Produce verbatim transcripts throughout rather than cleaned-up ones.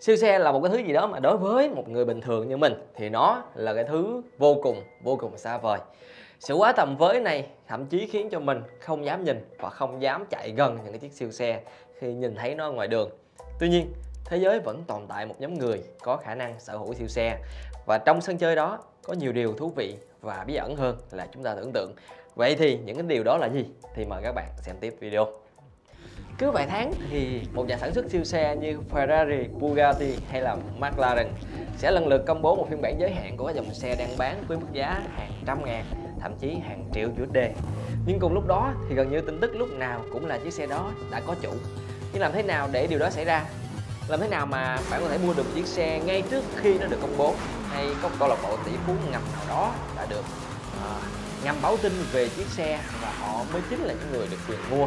Siêu xe là một cái thứ gì đó mà đối với một người bình thường như mình thì nó là cái thứ vô cùng, vô cùng xa vời. Sự quá tầm với này thậm chí khiến cho mình không dám nhìn và không dám chạy gần những cái chiếc siêu xe khi nhìn thấy nó ngoài đường. Tuy nhiên, thế giới vẫn tồn tại một nhóm người có khả năng sở hữu siêu xe. Và trong sân chơi đó có nhiều điều thú vị và bí ẩn hơn là chúng ta tưởng tượng. Vậy thì những cái điều đó là gì? Thì mời các bạn xem tiếp video. Cứ vài tháng thì một nhà sản xuất siêu xe như Ferrari, Bugatti hay là McLaren sẽ lần lượt công bố một phiên bản giới hạn của các dòng xe đang bán với mức giá hàng trăm ngàn, thậm chí hàng triệu u ét đê. Nhưng cùng lúc đó thì gần như tin tức lúc nào cũng là chiếc xe đó đã có chủ. Nhưng làm thế nào để điều đó xảy ra? Làm thế nào mà bạn có thể mua được chiếc xe ngay trước khi nó được công bố? Hay có một câu lạc bộ tỷ phú ngầm nào đó đã được uh, nhằm báo tin về chiếc xe và họ mới chính là những người được quyền mua?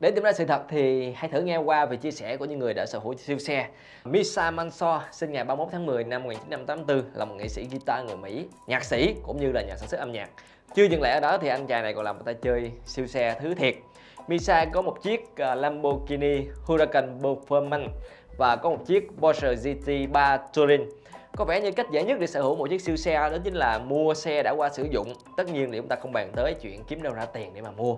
Để tìm ra sự thật thì hãy thử nghe qua về chia sẻ của những người đã sở hữu siêu xe. Misha Mansoor sinh ngày ba mươi mốt tháng mười năm một nghìn chín trăm tám mươi tư là một nghệ sĩ guitar người Mỹ, nhạc sĩ cũng như là nhà sản xuất âm nhạc. Chưa dừng lại ở đó thì anh chàng này còn là một tay chơi siêu xe thứ thiệt. Misha có một chiếc Lamborghini Huracan Performante và có một chiếc Porsche G T ba Touring. Có vẻ như cách dễ nhất để sở hữu một chiếc siêu xe đó chính là mua xe đã qua sử dụng. Tất nhiên thì chúng ta không bàn tới chuyện kiếm đâu ra tiền để mà mua.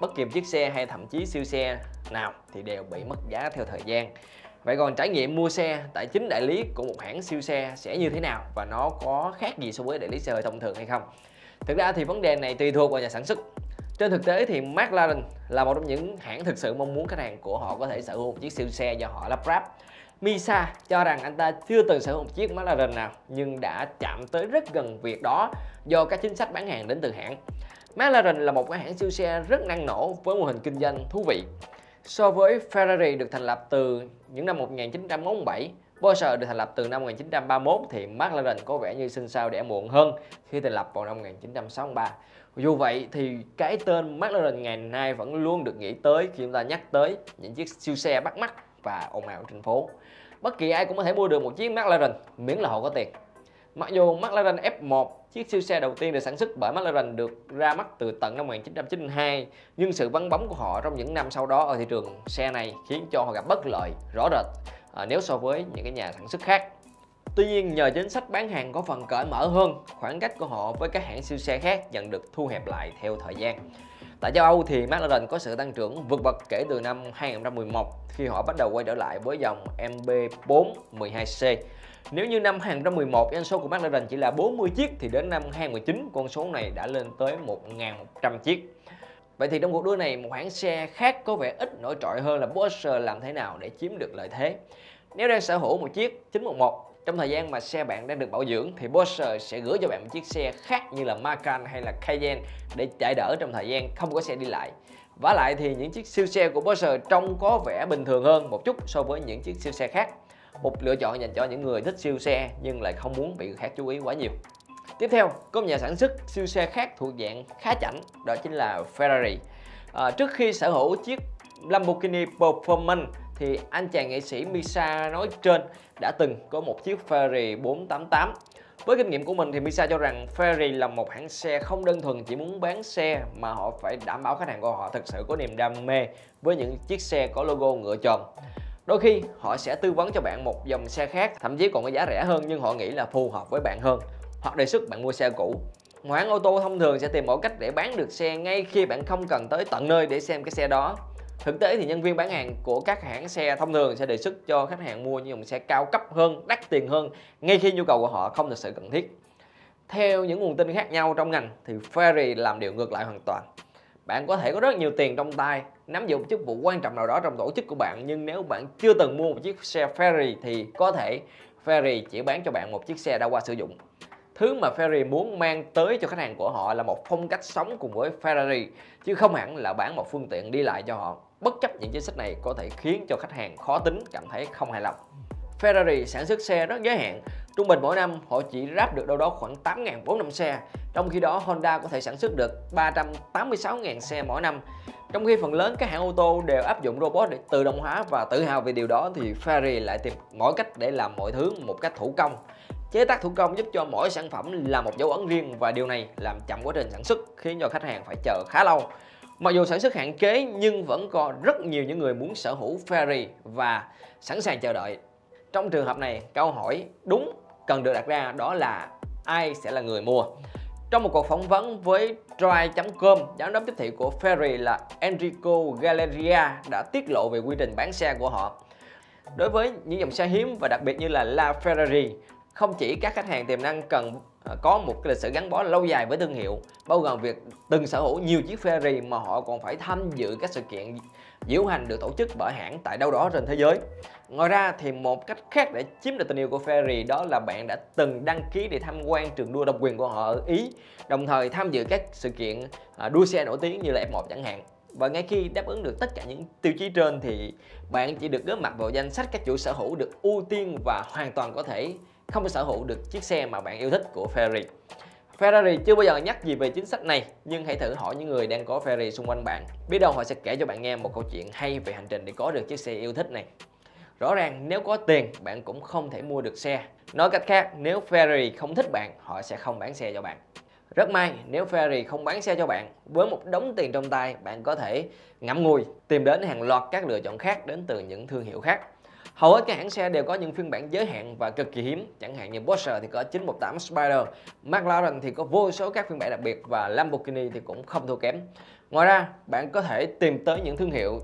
Bất kỳ chiếc xe hay thậm chí siêu xe nào thì đều bị mất giá theo thời gian. Vậy còn trải nghiệm mua xe tại chính đại lý của một hãng siêu xe sẽ như thế nào? Và nó có khác gì so với đại lý xe hơi thông thường hay không? Thực ra thì vấn đề này tùy thuộc vào nhà sản xuất. Trên thực tế thì McLaren là một trong những hãng thực sự mong muốn khách hàng của họ có thể sở hữu một chiếc siêu xe do họ lắp ráp. Misha cho rằng anh ta chưa từng sở hữu một chiếc McLaren nào nhưng đã chạm tới rất gần việc đó do các chính sách bán hàng đến từ hãng. McLaren là một cái hãng siêu xe rất năng nổ với mô hình kinh doanh thú vị. So với Ferrari được thành lập từ những năm một nghìn chín trăm bốn mươi bảy, Porsche được thành lập từ năm một nghìn chín trăm ba mươi mốt thì McLaren có vẻ như sinh sao đẻ muộn hơn khi thành lập vào năm một nghìn chín trăm sáu mươi ba. Dù vậy thì cái tên McLaren ngày nay vẫn luôn được nghĩ tới khi chúng ta nhắc tới những chiếc siêu xe bắt mắt và ồn ào trên phố. Bất kỳ ai cũng có thể mua được một chiếc McLaren miễn là họ có tiền. Mặc dù McLaren F một, chiếc siêu xe đầu tiên được sản xuất bởi McLaren, được ra mắt từ tận năm một nghìn chín trăm chín mươi hai, nhưng sự vắng bóng của họ trong những năm sau đó ở thị trường xe này khiến cho họ gặp bất lợi rõ rệt à, nếu so với những cái nhà sản xuất khác. Tuy nhiên, nhờ chính sách bán hàng có phần cởi mở hơn, khoảng cách của họ với các hãng siêu xe khác dần được thu hẹp lại theo thời gian. Tại châu Âu thì McLaren có sự tăng trưởng vượt bậc kể từ năm hai nghìn không trăm mười một khi họ bắt đầu quay trở lại với dòng M P bốn mười hai C. Nếu như năm hai nghìn không trăm mười một doanh số của McLaren chỉ là bốn mươi chiếc thì đến năm hai nghìn không trăm mười chín con số này đã lên tới một nghìn một trăm chiếc. Vậy thì trong cuộc đua này, một hãng xe khác có vẻ ít nổi trội hơn là Porsche làm thế nào để chiếm được lợi thế? Nếu đang sở hữu một chiếc chín một một trong thời gian mà xe bạn đang được bảo dưỡng thì Porsche sẽ gửi cho bạn một chiếc xe khác như là Macan hay là Cayenne để chạy đỡ trong thời gian không có xe đi lại. Vả lại thì những chiếc siêu xe của Porsche trông có vẻ bình thường hơn một chút so với những chiếc siêu xe khác. Một lựa chọn dành cho những người thích siêu xe nhưng lại không muốn bị người khác chú ý quá nhiều. Tiếp theo, có một nhà sản xuất siêu xe khác thuộc dạng khá chảnh, đó chính là Ferrari. À, trước khi sở hữu chiếc Lamborghini Performante thì anh chàng nghệ sĩ Misha nói trên đã từng có một chiếc Ferrari bốn tám tám. Với kinh nghiệm của mình thì Misha cho rằng Ferrari là một hãng xe không đơn thuần chỉ muốn bán xe mà họ phải đảm bảo khách hàng của họ thực sự có niềm đam mê với những chiếc xe có logo ngựa tròn. Đôi khi họ sẽ tư vấn cho bạn một dòng xe khác, thậm chí còn có giá rẻ hơn nhưng họ nghĩ là phù hợp với bạn hơn, hoặc đề xuất bạn mua xe cũ. Một hãng ô tô thông thường sẽ tìm mọi cách để bán được xe ngay khi bạn không cần tới tận nơi để xem cái xe đó. Thực tế thì nhân viên bán hàng của các hãng xe thông thường sẽ đề xuất cho khách hàng mua những dòng xe cao cấp hơn, đắt tiền hơn ngay khi nhu cầu của họ không thực sự cần thiết. Theo những nguồn tin khác nhau trong ngành thì Ferrari làm điều ngược lại hoàn toàn. Bạn có thể có rất nhiều tiền trong tay, nắm giữ một chức vụ quan trọng nào đó trong tổ chức của bạn, nhưng nếu bạn chưa từng mua một chiếc xe Ferrari thì có thể Ferrari chỉ bán cho bạn một chiếc xe đã qua sử dụng. Thứ mà Ferrari muốn mang tới cho khách hàng của họ là một phong cách sống cùng với Ferrari, chứ không hẳn là bán một phương tiện đi lại cho họ. Bất chấp những chính sách này có thể khiến cho khách hàng khó tính, cảm thấy không hài lòng. Ferrari sản xuất xe rất giới hạn. Trung bình mỗi năm họ chỉ ráp được đâu đó khoảng tám nghìn bốn trăm xe, trong khi đó Honda có thể sản xuất được ba trăm tám mươi sáu nghìn xe mỗi năm. Trong khi phần lớn các hãng ô tô đều áp dụng robot để tự động hóa và tự hào về điều đó thì Ferrari lại tìm mọi cách để làm mọi thứ một cách thủ công. Chế tác thủ công giúp cho mỗi sản phẩm là một dấu ấn riêng và điều này làm chậm quá trình sản xuất khiến cho khách hàng phải chờ khá lâu. Mặc dù sản xuất hạn chế nhưng vẫn còn rất nhiều những người muốn sở hữu Ferrari và sẵn sàng chờ đợi. Trong trường hợp này, câu hỏi đúng cần được đặt ra đó là ai sẽ là người mua. Trong một cuộc phỏng vấn với Drive chấm com, giám đốc tiếp thị của Ferrari là Enrico Galleria đã tiết lộ về quy trình bán xe của họ. Đối với những dòng xe hiếm và đặc biệt như là La Ferrari, không chỉ các khách hàng tiềm năng cần có một lịch sử gắn bó lâu dài với thương hiệu, bao gồm việc từng sở hữu nhiều chiếc Ferrari, mà họ còn phải tham dự các sự kiện diễu hành được tổ chức bởi hãng tại đâu đó trên thế giới. Ngoài ra thì một cách khác để chiếm được tình yêu của Ferrari đó là bạn đã từng đăng ký để tham quan trường đua độc quyền của họ ở Ý, đồng thời tham dự các sự kiện đua xe nổi tiếng như là F một chẳng hạn. Và ngay khi đáp ứng được tất cả những tiêu chí trên thì bạn chỉ được góp mặt vào danh sách các chủ sở hữu được ưu tiên và hoàn toàn có thể không sở hữu được chiếc xe mà bạn yêu thích của Ferrari. Ferrari chưa bao giờ nhắc gì về chính sách này, nhưng hãy thử hỏi những người đang có Ferrari xung quanh bạn. Biết đâu họ sẽ kể cho bạn nghe một câu chuyện hay về hành trình để có được chiếc xe yêu thích này. Rõ ràng nếu có tiền, bạn cũng không thể mua được xe. Nói cách khác, nếu Ferrari không thích bạn, họ sẽ không bán xe cho bạn. Rất may, nếu Ferrari không bán xe cho bạn, với một đống tiền trong tay, bạn có thể ngậm ngùi tìm đến hàng loạt các lựa chọn khác đến từ những thương hiệu khác. Hầu hết các hãng xe đều có những phiên bản giới hạn và cực kỳ hiếm, chẳng hạn như Porsche thì có chín một tám Spyder, McLaren thì có vô số các phiên bản đặc biệt và Lamborghini thì cũng không thua kém. Ngoài ra, bạn có thể tìm tới những thương hiệu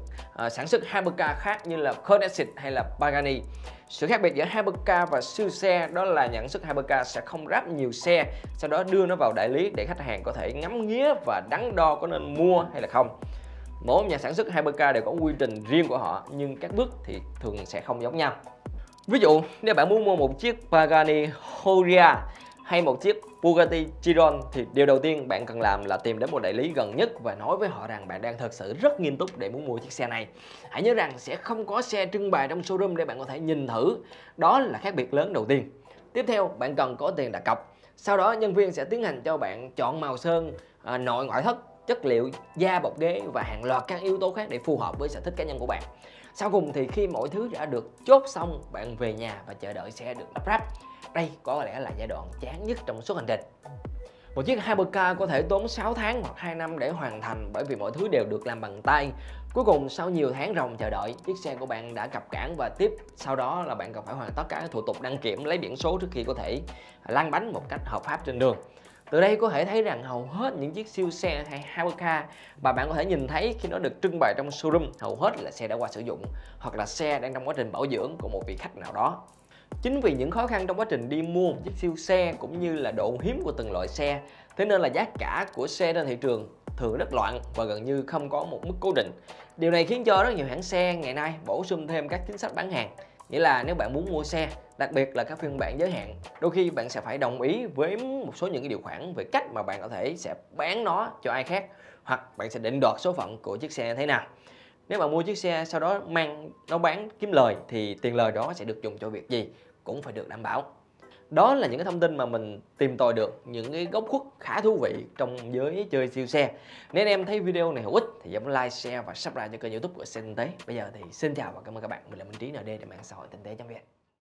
uh, sản xuất hypercar khác như là Koenigsegg hay là Pagani. Sự khác biệt giữa hypercar và siêu xe đó là nhận xuất hypercar sẽ không ráp nhiều xe, sau đó đưa nó vào đại lý để khách hàng có thể ngắm nghía và đắn đo có nên mua hay là không. Mỗi nhà sản xuất hypercar đều có quy trình riêng của họ, nhưng các bước thì thường sẽ không giống nhau. Ví dụ, nếu bạn muốn mua một chiếc Pagani Huayra hay một chiếc Bugatti Chiron thì điều đầu tiên bạn cần làm là tìm đến một đại lý gần nhất và nói với họ rằng bạn đang thật sự rất nghiêm túc để muốn mua chiếc xe này. Hãy nhớ rằng sẽ không có xe trưng bày trong showroom để bạn có thể nhìn thử. Đó là khác biệt lớn đầu tiên. Tiếp theo, bạn cần có tiền đặt cọc. Sau đó, nhân viên sẽ tiến hành cho bạn chọn màu sơn, à, nội ngoại thất, chất liệu, da bọc ghế và hàng loạt các yếu tố khác để phù hợp với sở thích cá nhân của bạn. Sau cùng thì khi mọi thứ đã được chốt xong, bạn về nhà và chờ đợi xe được lắp ráp. Đây có lẽ là giai đoạn chán nhất trong suốt hành trình. Một chiếc hypercar có thể tốn sáu tháng hoặc hai năm để hoàn thành bởi vì mọi thứ đều được làm bằng tay. Cuối cùng sau nhiều tháng ròng chờ đợi, chiếc xe của bạn đã cập cảng và tiếp sau đó là bạn cần phải hoàn tất các thủ tục đăng kiểm, lấy biển số trước khi có thể lăn bánh một cách hợp pháp trên đường. Từ đây có thể thấy rằng hầu hết những chiếc siêu xe hay hypercar mà bạn có thể nhìn thấy khi nó được trưng bày trong showroom hầu hết là xe đã qua sử dụng hoặc là xe đang trong quá trình bảo dưỡng của một vị khách nào đó. Chính vì những khó khăn trong quá trình đi mua một chiếc siêu xe cũng như là độ hiếm của từng loại xe, thế nên là giá cả của xe trên thị trường thường rất loạn và gần như không có một mức cố định. Điều này khiến cho rất nhiều hãng xe ngày nay bổ sung thêm các chính sách bán hàng. Nghĩa là nếu bạn muốn mua xe, đặc biệt là các phiên bản giới hạn, đôi khi bạn sẽ phải đồng ý với một số những cái điều khoản về cách mà bạn có thể sẽ bán nó cho ai khác, hoặc bạn sẽ định đoạt số phận của chiếc xe thế nào. Nếu bạn mua chiếc xe sau đó mang nó bán kiếm lời thì tiền lời đó sẽ được dùng cho việc gì cũng phải được đảm bảo. Đó là những cái thông tin mà mình tìm tòi được, những cái góc khuất khá thú vị trong giới chơi siêu xe. Nếu anh em thấy video này hữu ích thì nhấn like, share và subscribe cho kênh YouTube của Xe Tinh Tế. Bây giờ thì xin chào và cảm ơn các bạn. Mình là Minh Trí en đê để mạng xã hội tinh tế chấm vê en.